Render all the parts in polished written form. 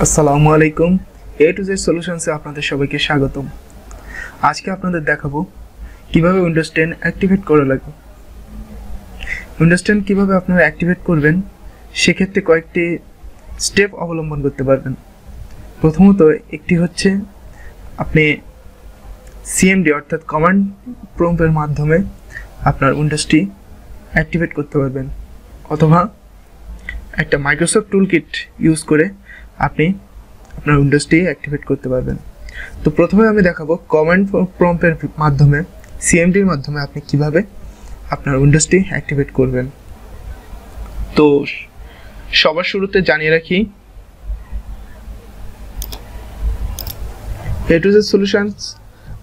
असलामुअलैकुम A to Z solutions से आपनादेर सबाइके स्वागतम। आज के आपनादेर देखाबो किभाबे विंडोज 10 एक्टिवेट करा लागबे। विंडोज 10 किभाबे आपनारा एक्टिवेट करबेन सेई क्षेत्रे कयेकटी स्टेप अवलम्बन करते पारबेन। प्रथमत एकटी हच्छे आपनि सीएमडी अर्थात कमांड प्रम्प्टेर माध्यमे आपनार विंडोजटी एक्टिवेट करते पारबेन अथवा एक माइक्रोसॉफ्ट टुल किट यूज करे आपनी अपना विंडोज टी एक्टिवेट करते पारबेन। तो प्रथमे आमी देखाबो कमांड प्रम्प्टेर माध्यमे सीएमडी माध्यमे आपनी किभाबे आपनार विंडोज टी एक्टिवेट करबेन। तो सबार शुरूते जानिये राखी ए टू जेड सल्यूशन्स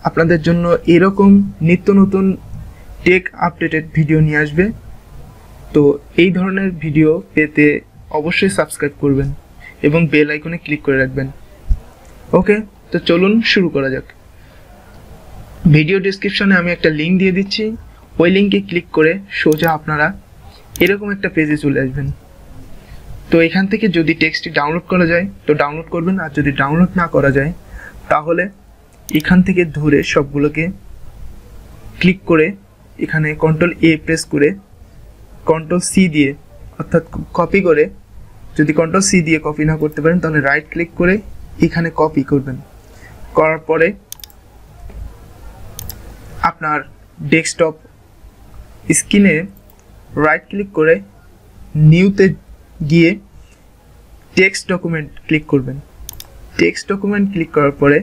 आपनादेर जोन्नो एरकम नित्य नतुन टेक आपडेटेड भिडियो निये आसबे। तो एई धरनेर भिडियो पेते अवश्यई सबस्क्राइब करबेन এবং বেল আইকনে ক্লিক করে রাখবেন। ওকে, তো চলুন শুরু করা যাক। ভিডিও ডেসক্রিপশনে আমি একটা লিংক দিয়ে দিচ্ছি, ওই লিংকে ক্লিক করে সোজা আপনারা এরকম একটা পেজে চলে আসবেন। তো এখান থেকে যদি টেক্সটটি ডাউনলোড করা যায় তো ডাউনলোড করবেন, আর যদি ডাউনলোড না করা যায় তাহলে এখান থেকে ধরে সবগুলোকে ক্লিক করে এখানে কন্ট্রোল এ প্রেস করে কন্ট্রোল সি দিয়ে অর্থাৎ কপি করে যদি কন্ট্রোল সি দিয়ে কপি না করতে পারেন তাহলে রাইট ক্লিক করে এখানে কপি করবেন। করার পরে আপনার ডেস্কটপ স্ক্রিনে রাইট ক্লিক করে নিউতে গিয়ে টেক্সট ডকুমেন্ট ক্লিক করবেন। টেক্সট ডকুমেন্ট ক্লিক করার পরে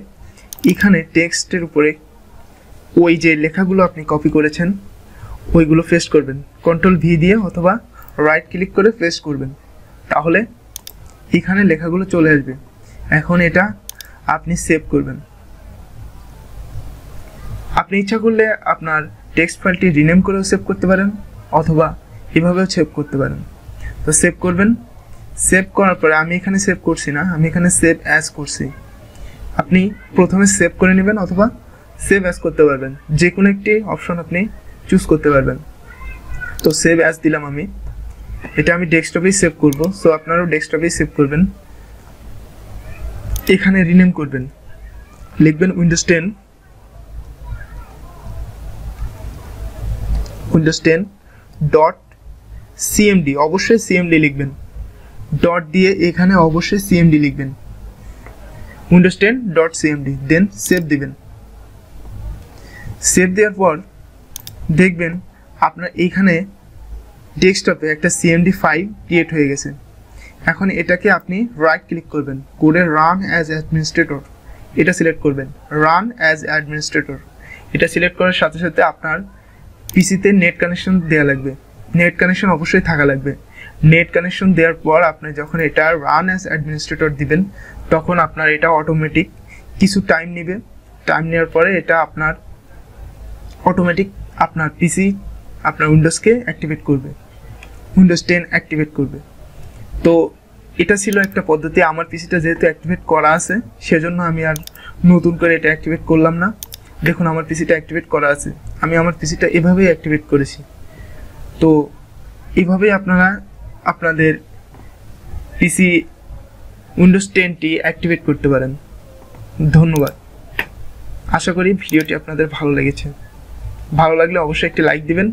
এখানে টেক্সটের উপরে ওই যে লেখাগুলো আপনি কপি করেছেন ওইগুলো পেস্ট করবেন। কন্ট্রোল ভি দিয়ে অথবা রাইট ক্লিক করে পেস্ট করবেন, তাহলে এখানে লেখাগুলো চলে আসবে। এখন এটা আপনি সেভ করবেন। আপনি ইচ্ছা করলে আপনার টেক্সট ফাইলটি রিনেম করেও সেভ করতে পারেন অথবা এভাবেও সেভ করতে পারেন। তো সেভ করবেন। সেভ করার পরে আমি এখানে সেভ করছি না, আমি এখানে সেভ অ্যাজ করছি। আপনি প্রথমে সেভ করে নেবেন অথবা সেভ অ্যাজ করতে পারবেন, যে কোনো একটি অপশন আপনি চুজ করতে পারবেন। তো সেভ অ্যাজ দিলাম আমি, এটা আমি ডেস্কটপেই সেভ করব। সো আপনারাও ডেস্কটপেই সেভ করবেন। এখানে রিনেম করবেন, লিখবেন উইন্ডোজ 10। উইন্ডোজ 10.cmd, অবশ্যই সিএমডি লিখবেন, ডট দিয়ে এখানে অবশ্যই সিএমডি লিখবেন। উইন্ডোজ 10.cmd, দেন সেভ দিবেন। সেভ দেওয়ার পর দেখবেন আপনার এইখানে ডেস্কটপে একটা সিএমডি ফাইল ক্রিয়েট হয়ে গেছে। এখন এটাকে আপনি রাইট ক্লিক করবেন, করে রান অ্যাজ অ্যাডমিনিস্ট্রেটর এটা সিলেক্ট করবেন। রান অ্যাজ অ্যাডমিনিস্ট্রেটর এটা সিলেক্ট করার সাথে সাথে আপনার পিসিতে নেট কানেকশন দেওয়া লাগবে, নেট কানেকশন অবশ্যই থাকা লাগবে। নেট কানেকশন দেওয়ার পর আপনি যখন এটা রান অ্যাজ অ্যাডমিনিস্ট্রেটর দিবেন তখন আপনার এটা অটোমেটিক কিছু টাইম নেবে। টাইম নেওয়ার পরে এটা আপনার অটোমেটিক আপনার পিসি আপনার উইন্ডোজকে অ্যাক্টিভেট করবে, উইন্ডোজ 10 অ্যাক্টিভেট করবে। তো এটা ছিল একটা পদ্ধতি। আমার পিসিটা যেহেতু অ্যাক্টিভেট করা আছে সেজন্য আমি আর নতুন করে এটা অ্যাক্টিভেট করলাম না। দেখুন আমার পিসিটা অ্যাক্টিভেট করা আছে, আমি আমার পিসিটা এভাবেই অ্যাক্টিভেট করেছি। তো এইভাবেই আপনারা আপনাদের পিসি উইন্ডোজ 10টি অ্যাক্টিভেট করতে পারেন। ধন্যবাদ, আশা করি ভিডিওটি আপনাদের ভালো লেগেছে। ভালো লাগলে অবশ্যই একটি লাইক দিবেন।